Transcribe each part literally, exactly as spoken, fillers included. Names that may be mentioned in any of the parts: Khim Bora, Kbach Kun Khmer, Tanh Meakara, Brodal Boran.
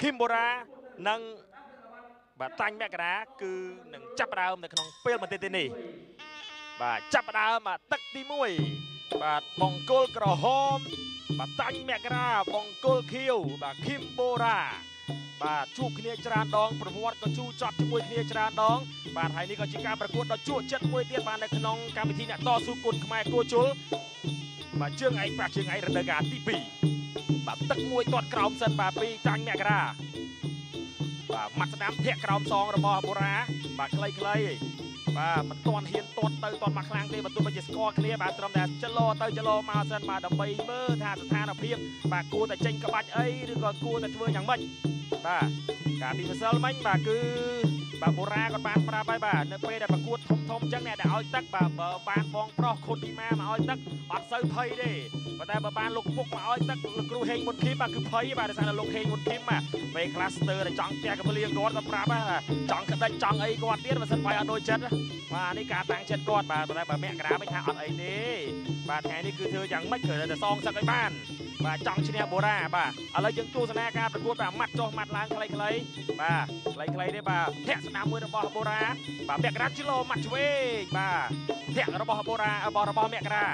คิมโบรานังบ่ตังแม่กระนั้นคือหนึ่งจับดาวมันขนมเปรี้ยวมันเตนี่บ่จับดาวมาตักตีมวยบ่บองโกลกระหอมบ่ตังแม่กระนั้นบองโกลคิวบ่คิมโบราบ่ชูเนียจราดองประวัติก็ชูจับจมูกเนียจราดองบ่ไทยนี่ก็จิการประกวดดอกชูเจ็ดมวยเตี้ยบ่ในขนมการพิธีเนี่ยต่อสู้กุลขมายกูชูบ่เชื่องไอ้ปากเชื่องไอ้ระดับการที่ปีบ่ตักมวยตอดกรอมสันบ่ปีตังแม่กระนั้นบ่มัดน้ำเทะกรอมซองระบอบโบราณบ่ไกลไกลบ่มันตอนเฮียนตอนเตยตอนมาคลางเตยบรรทุกไปเจสกอร์เคลียร์บ่ตรมแดดจะรอเตยจะรอมาเส้นบ่ดำใบเมื่อท่าสถานอภิมบ่กูแต่เจงกระบัดเอ้ยหรือก็กูแต่เชื่ออย่างมั่นบ่การดีมาเซลมั่นบ่คือบ่โบราณก็บานปลาใบบ่เนื้อเปย์ได้ประกวดทมทมจังแน่แต่เอาตักบ่บ่บานฟองปลอกคนดีมามาเอาตักอัดเซลไพย์ดิบ่แต่บ่บานลูกปุกมาเอาตักครูเฮงบนคิมบ่คือไพย์บ่ในสารลูกเฮงบนคิมบ่ไปคลัสเตอร์ในจังแจกับเลี้ยงกอดกับปลาบ้าจังกันได้จังไอ้กอดเตี้ยมาเส้นไปเอาโดยเช็ดมาในการตั้งเช็ดกอดบ่แต่บ่แม่กระไม่ท่าอัดไอ้นี่บ่แทนนี่คือเธอยังไม่เกิดแต่ซองสักไอ้บ้านบ่จังชิเนียโบราบ่อะไรยังจู้สนาการประกวดบ่มัดจ่อมัดล้างใครใครบ่ใครใครได้บ่แทะสนามมวยระบอบโบราณบ่แม่กระชิโลมัดช่วยบ่แทะระบอบโบราณบ่ระบอบแม่กระ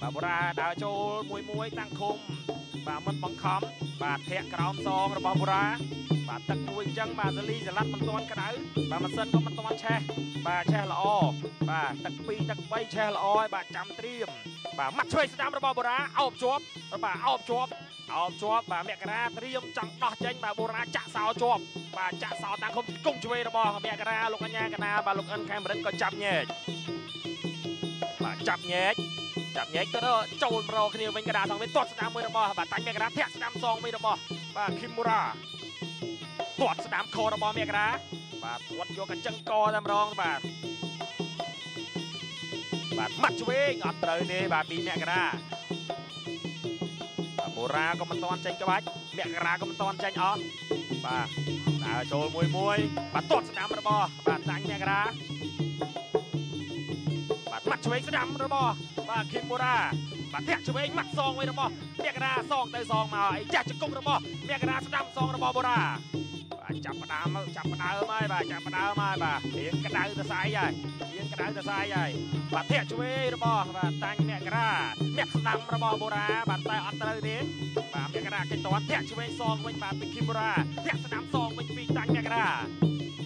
บ่โบราณดาวโจมวยมวยตั้งคุมบ่มันบังคับบ่แทะกระอมซองระบอบโบราณบ่ตักมวยจังบ่สลีสลัดมันตอนกระดือบ่มันเส้นก็มันตอนแช่บ่แช่ละอ้อบ่ตักปีตักใบแช่ละอ้อยบ่จำเตรียมบ่มัดช่วยสนามระบอบโบราณเอาจวบบ่เอาจวบเอาจวบบ่แม่กระเตรียมจังดอกเจนบ่โบราณจะสาวจวบบ่จะสาวต่างคมกุ้งช่วยระบอบแม่กระลูกอัญญากระนาบ่ลูกอัญแคมเบรนก็จับเงยบ่จับเงยจับเงยก็ได้โจมเราคดีเป็นกระดาษทองเป็นตอดสนามมวยระบอบบ่ตักแม่กระแทะสนามซองไม่ระบอบบ่คิมมูราตอดสนามโคระบอบแม่กระบ่ตอดโยกันจังกอดำรองบ่บ่มัดช่วยงอเตยเนี่ยบ่ปีแม่กระโบราก็มันตอนเจนกระบัดเมียกระก็มันตอนเจนอ๋อบ่าตาโจมวยมวยบ่าตอดสนามระบบ่าตังเมียกระบ่ามัดช่วยสนามระบบ่าคิมโบราบ่าเทะช่วยมัดซองไว้ระบเมียกระซองเตยซองมาไอ้แจ๊กจะกุ้งระบเมียกระสนามซองระบโบราจับปลามาจับปลาเอาไม้บ่าจับปลาเอาไม้บ่าเอียงกระดาษจะสายใหญ่เอียงกระดาษจะสายใหญ่บ่าเทะช่วยระบบ่าตังเมียกระเมียกนำระบอบโบราณบาดตายอันตรายนี้บาดเมียกระดาษกันตอนแทะช่วยซองไว้บาดเป็นคิมโบราแทะสนามซองเป็นปีตังเมียกระดาษ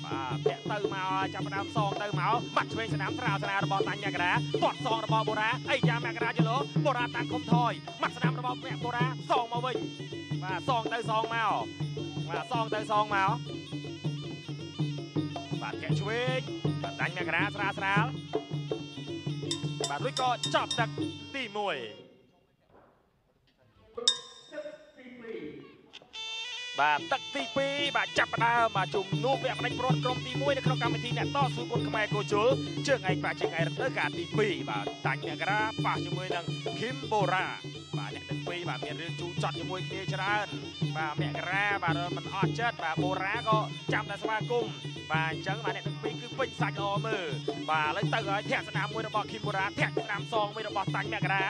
บาดแทะเติมมาจับประดามซองเติมเมาบัดช่วยสนามตราสนามระบอบตังเมียกระดาษตอดซองระบอบโบราณไอ้ยาเมียกระดาษเจริญโบราณตังคมทอยมัดสนามระบอบเมียกโบราณซองมาวิ่งบาดซองเติมซองเมาบาดซองเติมซองเมาบาดแทะช่วยบาดตังเมียกระดาษสนามสนามบาดลุยก็จับตักตีมวยบ่าตักตีปีบ่าจับดาวมาจุ่มนูเปียมันได้โปรดกรมตีมวยในครอบกรรมวิธีเนี่ยต่อสู้บนขมายโกจูเชื่องไอ้ปลาเชื่องไอ้รัตน์การตีปีบ่าตังเนี่ยกระป่าจมวยนังคิมโบราบ่าเนี่ยตังปีบ่ามีเรื่องจูจัดจมวยเคลียร์ชนะบ่าเมียกระบ่ามันออดเชิดบ่าโบราก็จำแต่สมาคมบ่าจังบ่าเนี่ยตังปีคือเป็นสักออมือบ่าเลยเตยแทะสนามมวยระบอบคิมโบราแทะสนามซองมวยระบอบตังเนี่ยกระ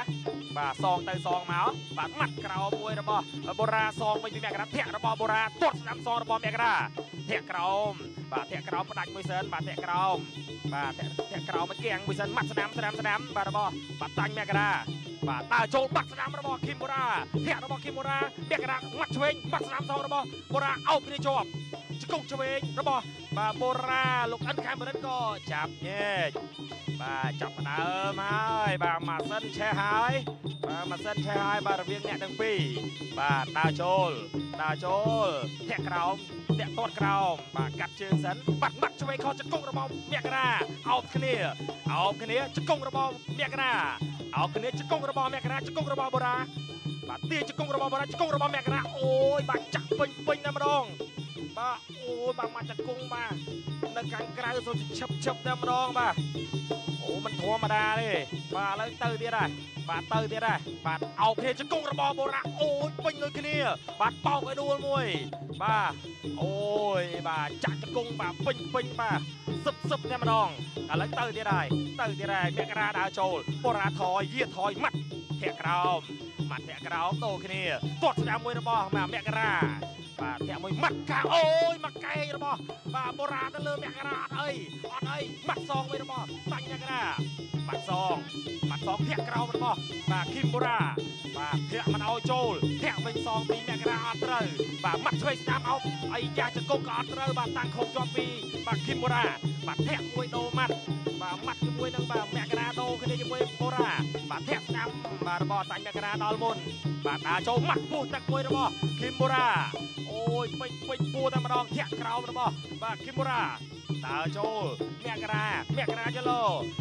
บ่าซองเตยซองเมาบ่ามัดกระมวยระบอบโบราซองไม่มีแม่กระแทะระบอบโบราณตรวจสนามซองระบอบแม่กระแทะกระอมบ่าแทะกระอมประดับมวยเซินบ่าแทะกระอมบ่าแทะแทะกระอมมันแกงมวยเซินมัดสนามสนามสนามบ่าระบอบบ่าตังแม่กระบ่าตาโจมบักสนามระบอบคิมโบราแทะระบอบคิมโบราแม่กระมัดเชงมัดสนามซองระบอบโบราเอาไปในจอบจะกุ้งเชงระบอบบ่าโบราลูกอันแคมเบรนก็จับเงี้ยบ่าจับนะเออมาบ่ามาเซินแช่หายบ่ามาเซินแช่หายบ่าระเบียงเนี่ยตั้งปีบ่าตาโจมตาโจแทะกระอมแทะตอดกระอมบ่ากัดเชิงสันบัดมัดช่วยเขาจะกุ้งระบอบเมียกระเอาขึ้นเนี่ยเอาขึ้นเนี่ยจะกุ้งระบอบเมียกระเอาขึ้นเนี่ยจะกุ้งระบอบเมียกระจะกุ้งระบอบโบราณบ่าตีจะกุ้งระบอบโบราณจะกุ้งระบอบเมียกระโอ้ยบ่าจับปิงปิงน้ำรองบ่าโอ้ยบ่ามาจะกุ้งบ่าในการกระโดดเฉบเฉบน้ำรองบ่าโอ้มันธรรมดาเลยบ่าเลยเตยได้บ่าเตยได้บ่าเอาขึ้นเนี่ยจะกุ้งระบอบโบราณโอ้ยปิงเลยขึ้นเนี่ยบ่าเป่าไปดูมวยบ่าโอ้ยบ่าจัดจะกุ้งบ่าปิงปิงบ่าซึบซึบน้ำรองอะไรเตยได้เตยได้เมียกระดาโจลโบราณทอยเยี่ยทอยมัดแทะกระอมมัดแทะกระอมโตขึ้นเนี่ยตรวจสนามมวยระบอบมาเมียกระบ่าแทะมวย มัดกะโอ้ยมัดไก่ระบอบาโบราณนั่นเลยแมกกะราเอ้ยอ่อนเอ้ยมัดซองไว้ระบอตั้งยังกระนามัดซองมัดซองเทียกเราระบอบาคิมโบราบาเทียมันเอาโจลเทียเป็นซองปีแมกกะราอัตเลยบามัดช่วยสามเอาไอ้ยาจะโกกอัตเลยบาตั้งคงจอมปีบาคิมโบราบาเทียมวยโดมัดบามัดจะมวยนังบาแมกกะราโดคือได้จะมวยโบราบาเทียสามบาระบอตั้งแมกกะราดอลมุนบาตาโจมัดปูตักมวยระบอคิมโบราโอ้ยไปไปปูตามรองเทียกเราระบอบาคิมโบราตาโจแมกกะราแมกกะราจะโล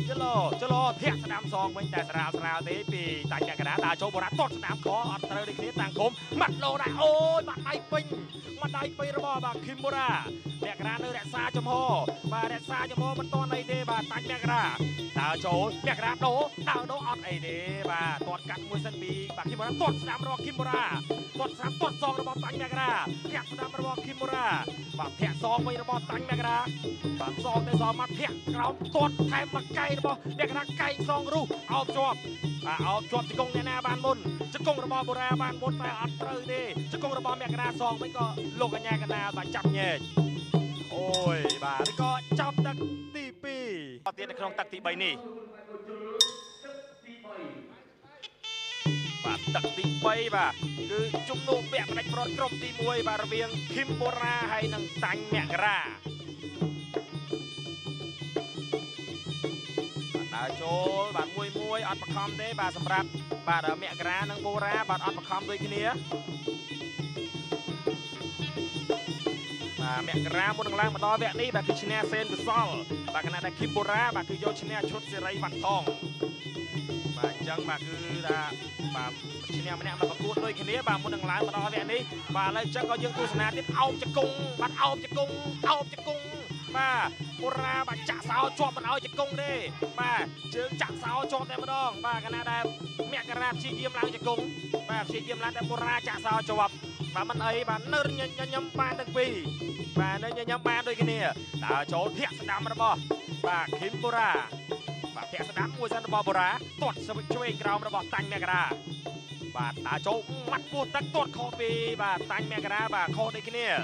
จะโลจะโลเทียสนามซองเหมือนแต่สนามสนามตีปีตั้งแมกกะราตาโจโบราต้นสนามขออัตเลยในคลิปต่างคมมัดโลได้โอ้ยมัดไอ้ปิงมัดไอ้ไประบอบาคิมโบราแมกกะราเนรซาจมโฮบาเนรซาจมโฮมันต้อนไอเดบาตั้งแมกกะราตาโจแมกกะราโดตาโดอัดไอเดบาตอดกัดมวยสันปีบาคิมโบราต้นสนามรอคิมโบราต้นสนามต้นซองระบอตั้งแมกกะราเทียสนามระบอคิมโบราบาเทียซองไว้ระบอตั้งแมกกะราบางซองได้ซองมาเทียเราตดแทมมาไก่ระบอแมกกะราไก่ซองรูเอาจวบเอาจวบจะกงแน่ๆบานบนจะกงระบอโบราณบานบนแต่อัดเตอร์ดีจะกงระบอแมกกะราซองไม่ก็ลงกันแย่กันนาบาจับเงี้ยโอ้ยบาไม่ก็จับตักตีปีปฏิเสธในครองตักตีใบนี้บาตักตีใบบาคือจุ่มโนเบียบในกรอนกรมตีมวยบาระเบียงคิมโบราให้นังตังแมกกะราตาโจบาดมวยมวยอัดประคำได้บาดสำรับบาดเมียกระนังโบราบาดอัดประคำด้วยขี้เนี้ยบาดเมียกระบนหลังมาต่อแวะนี่บาดคือชิเนเซนกุซอลบาดขณะนักคิมโบราบาดคือโยชิเนชุดเซไรบันทองบาดจังบาดคือบาดชิเนมันเนี่ยมาประกวดด้วยขี้เนี้ยบาดบนหลังมาต่อแวะนี่บาดเลยจังก็ยังกุศลนิดเอาจะกุ้งบาดเอาจะกุ้งเอาจะกุ้งมาโบราณจะสาวชอบมันเอาจะกงดิมาเชิงจะสาวชอบแต่ไม่ต้องมากันนะได้แม่กระนาบชีเยี่ยมล้างจะกงมาชีเยี่ยมล้างแต่โบราณจะสาวชอบมามันไอ้บ้านเนิร์ยยยำปานตั้งปีมาเนิร์ยยำปานด้วยกันเนี่ยตาโจเทียสนามระบอบมาคิมโบราณมาเทียสนามมวยสันระบอบโบราณตดสวิตช่วยกราวระบอบตังแม่กระนาบบาดตาโจมัดปูตักตดคอปีบาดตังแม่กระนาบบาดคอด้วยกันเนี่ย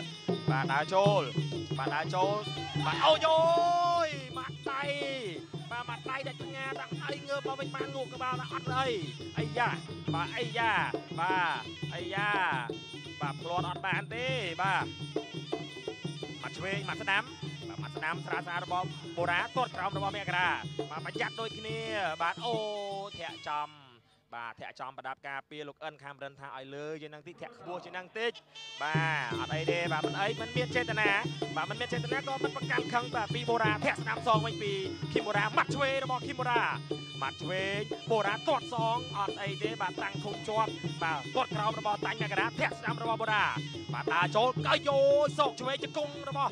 บาดตาโจบาดตาโจมาเอาโยยมาไตมามาไตแต่งานแต่ไอเงือบมาเป็นมาลูกกระบาลอัดเลยไอ้ยามาไอ้ยามาไอ้ยามาปลอดอัดแบนตีมามาช่วยมาสนามมาสนามสระสารบอมโบราณต้นกล้ามระบอมแมกรามาประหยัดโดยขี้เนี้ยบาดโอแถะจำบ่าแถะจอมประดับกาเปียลูกเอิญคำเดินทางอ่อยเลยยืนนั่งติแถะบัวยืนนั่งติบ่าอะไรเดบ่ามันไอ้มันเมียนเจตนาบ่ามันเมียนเจตนาก็มันประกันครั้งบ่าปีโบราแถะสนามซองไม่ปีคิมโบรามัดช่วยระบอคิมโบรามัดช่วยโบราตอดซองอ่อนไอเดบ่าตังคงจวบบ่าตอดกราวระบอตังแมกกะราแถะสนามระบอโบราบ่าตาโจกก็โยโศกช่วยจะกงระบอ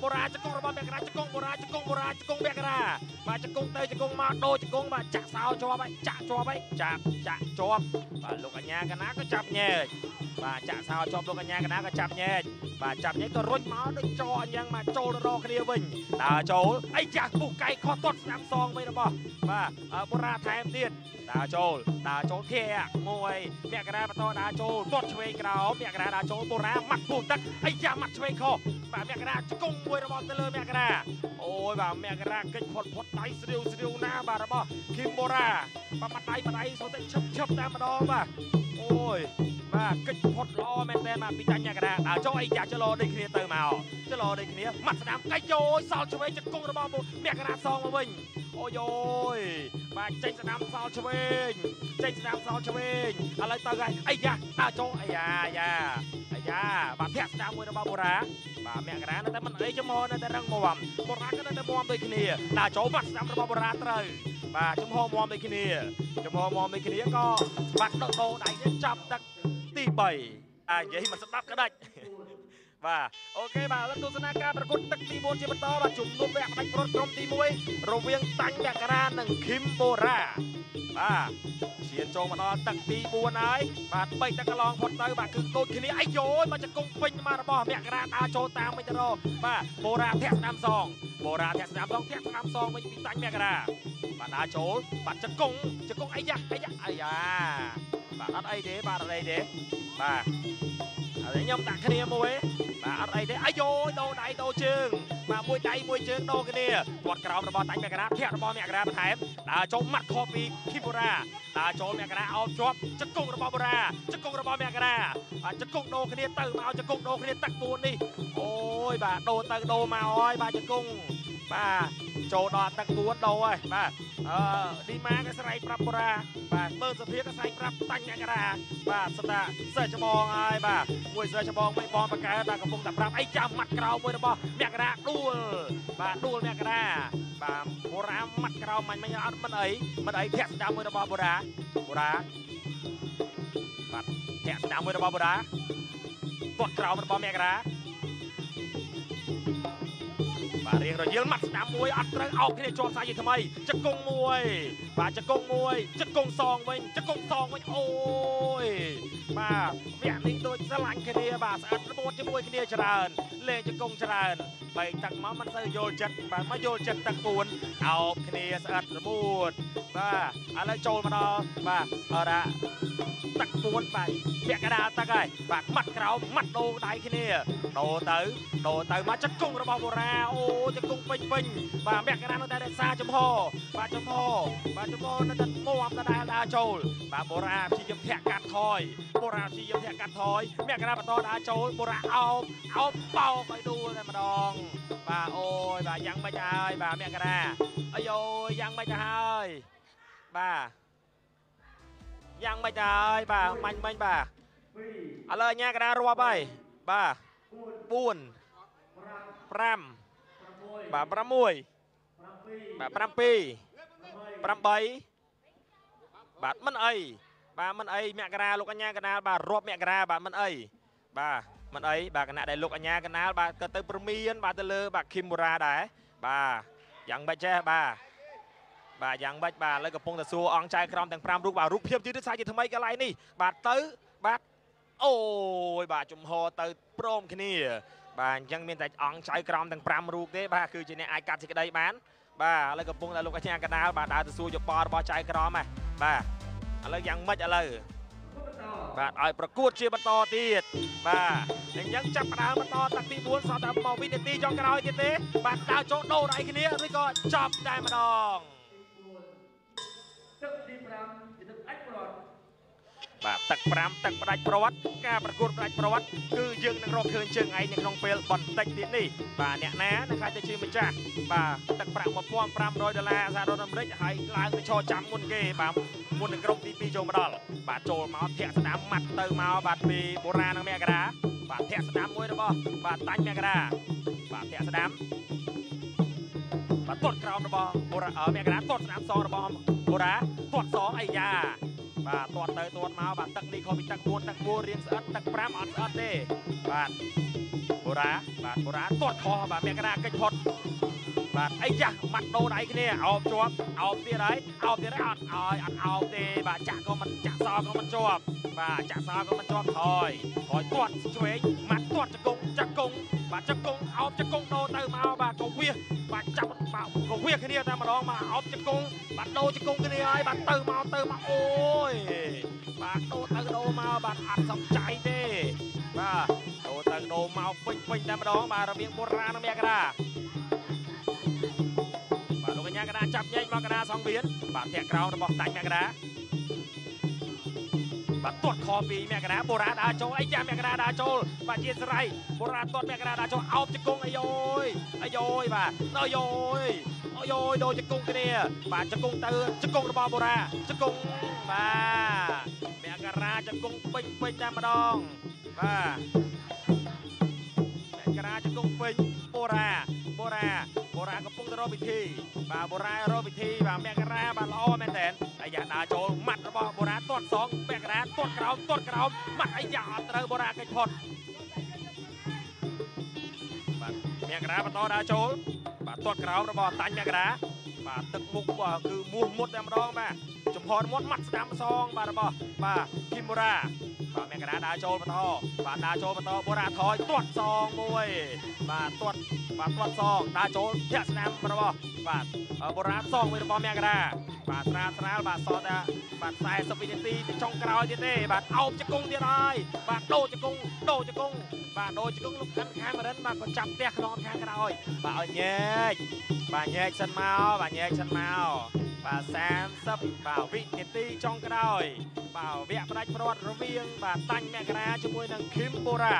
โบราจะกงระบอแมกกะราจะกงโบราจะกงโบราจะกงแมกกะราบ่าจะกงเตยจะกงมาโดจะกงบ่าจะสาวจวบจะจวบจะจะจบบ่าลูกอัญญากันนะก็จับเงยบ่าจะสาวจบลูกอัญญากันนะก็จับเงยบ่าจับเงยก็รุ่นม้าด้วยจอยังมาโจรอคดีวิ่งตาโจไอ้จากปูไก่คอต้นน้ำซองไม่ระบอบบ่าโบราณไทยเดียนตาโจตาโจเทียมวยเมียกระดาประตอตาโจต้นช่วยกระเอาเมียกระดาตาโจโบราณมัดปูตักไอ้ยามัดช่วยคอบ่าเมียกระดาจะกงมวยระบอบเลยเมียกระดาโอ้ยบ่าเมียกระดาเกิดผลผลไตสริวสริวหน้าบ่าระบอบคิมโบราบ่ามาไตมาไตโซเตชับชับน้ำมาดองบ่าโอ้ยบ่าเกิดผลล้อแม่แต่มาปีจันยากระดาตาโจไอ้ยาจะรอได้เคลียร์เติมเอาจะรอได้เคลียร์มัดสนามไก่โจสาวช่วยจะกงระบอบเมียกระดาซองมาวิ่งโอ้ยมาใจสนามสาวชเวงใจสนามสาวชเวงอะไรต่อไงไอ้ยาตาโจไอ้ยาไอ้ยาไอ้ยาบาดแผลสนามมวยระบาโบราณบาดแม่กระนั้นแต่มันไอ้จมอนั่นแต่รังมวมโบราณก็นั่นแต่มวมไปขี้เนี้ยตาโจบัดสนามระบาโบราณเตยบาดจมอมวมไปขี้เนี้ยจมอมวมไปขี้เนี้ยก็บัดโดโดได้จับตักตีใบอ่ะอย่าให้มันสตับก็ได้ว่าโอเคบ่าแล้วตุสนาการประกวดตักตีมวยเจมต่อมาจุ่มนุ่มแหวกไปกรดกรมตีมวยระเวียงตังแมกกะราหนึ่งคิมโบราบ่าเฉียนโจมาต่อตักตีมวยนายบาดไปตะกลองพอดเตอร์บาดคือโดนทีนี้ไอ้โยนมาจะกงปิงมาระบอบแมกกะราตาโจตามไม่จะรอบ่าโบราแทสนามซองโบราแทสนามซองแทสนามซองไม่มีตังแมกกะราบาดตาโจบาดจะกงจะกงไอ้ยักษ์ไอ้ยักษ์ไอ้ยาบาดอะไรเด้บาดอะไรเด้บ่าอะไรย่อมตักทีนี้มวย ไอ้เด้อโยโดไดโดจึงมามวยไดมวยจึงโดกันเนี่ยกดกระดองระบอตั้งแมกระเทียระบอแมกระมาแถมตาโจมมัดคอปีคิโบราตาโจมแมกระเอาจบจะกุ้งระบอโบราจะกุ้งระบอแมกระจะกุ้งโดกันเนี่ยเติมเอาจะกุ้งโดกันเนี่ยตักตัวนี่โอ้ยบ่าโดเติมโดมาโอ้ยบ่าจะกุ้งบ่าโจดอตักตัวโดไอ้บ่าเอ่อดีมากระใส่ปรับโบราบ่าเมื่อสัปดาห์กระใส่ปรับตั้งแมกระบ่าสตาเสือจะมองไอ้บ่ามวยเสือจะมองไม่มองปากกาตากระพงแต่ปรับไอ้จำมัดกระเอามวยระบอแมกระดูบ่าดูแมกระบ่าโบรามัดกระเอามันไม่ยอมมันไอ้มันไอ้แทะดามวยระบอโบราโบราบ่าแทะดามวยระบอโบราตัวกระเอาระบอแมกระบาเรียงเราเยื้องมัดสนามมวยอัดเตะเอาแค่โจรสายยิงทำไมจะกงมวยบาจะกงมวยจะกงซองไว้จะกงซองไว้โอ้ยมาแบบนี้โดยสลังแค่เดียบาสอัดระบบจะมวยแค่เดียเจริญเล่จะกงเจริญไปตักม้ามันเซโยจัดบามาโยจัดตักปูนเอาแค่เดียสอัดระบบมาอะไรโจรมาดอมาอะไรตักปูนไปเบียกระดาตักไอ้บามัดเรามัดโดนได้แค่เดียโดนเต๋อโดนเต๋อมาจะกงระบบโบราณจะกุ้งปิงปิงบ่าแมกระนั้นได้ได้ซาจมพ่อบ่าจมพ่อบ่าจมพ่อนั่นจะโม่อัมได้ได้โจลบ่าโบราณที่ยำแทะกัดถอยโบราณที่ยำแทะกัดถอยแมกระนั้นมาตอนได้โจลโบราณเอาเอาเป่าไปดูเลยมาดองบ่าโอ้ยบ่ายังไม่จะให้บ่าแมกระนั้นอโยยังไม่จะให้บ่ายังไม่จะให้บ่ามันมันบ่าอะไรเงี้ยกระนั้นรัวไปบ่าปูนพรำบ่าประมวยบ่าประปีประใบบ่ามันไอบ่ามันไอแมกระลูกอัญญากระนาบ่ารวบแมกระบ่ามันไอบ่ามันไอบ่ากระนาได้ลูกอัญญากระนาบ่าก็เติมประมีนบ่าเตลือบ่าคิมบูราได้บ่ายังใบแจ้บ่าบ่ายังใบบ่าเลยกับพงตะซูอองใจครอมแต่งพรำลูกบ่าลูกเพียบยืดสายยืดทำไมกันไรนี่บ่าเติบ่าโอ้ยบ่าจุ่มหอเติโปร่งขึ้นนี่บ่ายังมีแต่อ่องใช้กรอมต่างปรามรูกเด้บ่าคือจะในไอการสิกระไดแมนบ่าอะไรกับปุ่งอะไรลูกกระเทียมกระนาบ่าดาวจะสู้จะปอดบ่าใช้กรอมไหมบ่าอะไรยังไม่อะไรบ่าไอประกวดเชียร์บอลต่อตีดบ่ายังยังจับกระดาบอลต่อตักตีบุญสอดมอวินตีจองกระเอาตีเต้บ่าดาวโจโน่ไรกันเนี้ยด้วยก็จับได้มาดองบ่าตักปรามตักประดับประวัติการประกวดประดับประวัติคือยืนนักร้องเชิญเชิงไอ้นักร้องเปลบอลเต็กดินี่บ่าเนี่ยนะนะครับจะชื่อมันจ้าบ่าตักปรามมาป้อมปรามร้อยดอลลาร์ซาโดนัมเล็กหายลายไปโชว์จำมุนเกบ่ามุนนักร้องตีปีโจมาดอลบ่าโจมาเทะสนามมัดเติมมาบ่าปีโบราณนักเมกระบ่าเทะสนามมวยนะบ่บ่าตั้งเมกระบ่าเทะสนามบ่าตดกราวนะบ่โบราณเมกระตดสนามสองนะบ่โบราณตดสองไอ้ยาบ่าตัวเตยตัวมาบ่าตักนี่เขามีตักบัวตักบัวเรียงเสือตักปรามอัดอัดเด้บ่าโบราบ่าโบราตัวคอบ่าแมกระกระชดบ่าไอ้จ้ามัดโดนไอ้เนี่ยเอาจวบเอาตีไรเอาตีไรอัดเอาอัดเอาตีบ่าจ่าก็มันจ่าซอก็มันจวบบ่าจ่าซอก็มันจวบถอยถอยตัวช่วยมัดตัวจะกงจะกงบ่าจะกงเอาจะกงโดนเตยมาบ่าก็เวียบ่าจับบ่าก็เวียขึ้นเนี่ยตามมาลองมาเอาจะกงบ่าโดจะกงขึ้นเนี่ยบ่าเตยมาเตยมาโอ้บ่าโดเติโดมาบ่าอัดสมใจเด้บ่าโดเติโดมาปิ้งปิ้งแต่มาดองบ่าระเบียงโบราณนักเมียกระดาบ่าลูกกันยากระดาจับยัยมากระดาสองเบียนบ่าแทะกราวระบอกตังเมียกระดาบ่าตรวจคอปีเมียกระดาโบราณดาโจไอ้ยาเมียกระดาดาโจบ่าเจี๊ยสไรโบราณตรวจเมียกระดาดาโจเอาจะกงไอ้โยยไอ้โยยบ่าเนาโยยเนาโยยโดจะกงกันเนี่ยบ่าจะกงเติร์จะกงระบอกโบราณจะกงบ่าแมกระจะกงปิงปิงจามดองบ่าแมกระจะกงปิงโบราโบราโบรากระปุกตะโรบิธีบ่าโบราโรบิธีบ่าแมกระบ่าล้อแมนแตนไอ้ยาดาโจมัดระบอกโบราต้นสองแมกระต้นกระเอาต้นกระเอามัดไอ้ยาเตอร์โบรากันพดบ่าแมกระบ่าต่อดาโจบ่าต้นกระเอาระบอกตันแมกระบ่าตึกมุกบ่าคือมูมดจามดองบ่าจมพรมดมัดสนามซองบาระบอบ่าคิมบูรา บาแมงกระดาดาโจปะทอบาดาโจปะทอโบราทอยตรวจซองมวยบาตรวจบาตรวจซองดาโจเทียสแนมปะทอบาโบราซองมวยบาแมงกระดาบาตราตราบาซอดาบาสายสปินิตี้ติดช่องกราวดิเต้บาเอาจะกุ้งที่ไรบาโดจะกุ้งโดจะกุ้งบาโดจะกุ้งลุกกันข้างมาเดินบาก็จับเตะนอนข้างกระดอยบาเงี้ยบาเงี้ยฉันเมาบาเงี้ยฉันเมาบาแซมซับบาวินิตี้ช่องกระดอยบาเวียบรักประวัติระเวียงบาตั้งแมกนาช่วยนางคิมโบรา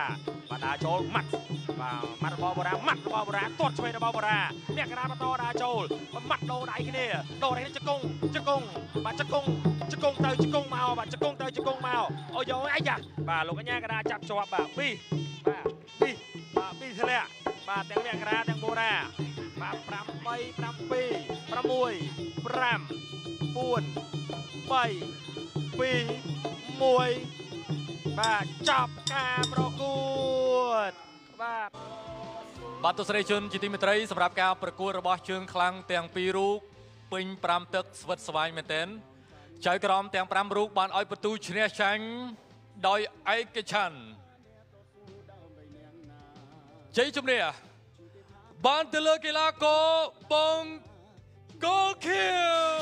บาดาโจมัดบามัดบอโบรามัดบอโบราตรวจช่วยบอโบราแมกนาประตูดาโจมัดโดได้ขี้เนี่ยโดได้จะกุ้งจะกุ้งบาจะกุ้งจะกงเตยจะกงเมาบ่ะจะกงเตยจะกงเมาโอ้ยไอ้ยะบ่าลงกันแย่กระดาจับจอบบ่าบี้บ่าบี้บ่าบี้เท่าไรบ่าแตงแมงกระดาแตงโบราบ่าปรำไปปรำปีปรำมวยปรำปูนไปปีมวยบ่าจับกาประกวดบ่าบัตรสื่อชนจิตมิตรีสำหรับการประกวดระบอบเชิงคลังเตียงปีรูปปิงปรำตึกสวัสดิ์สวายเมเตนใช้กรอมแต่งปรำรูปบานอ้อยประตูเชียร์ชังโดยไอกชันใจจุ่มเนี่ยบานเตลกีฬาโกบงโกเคียว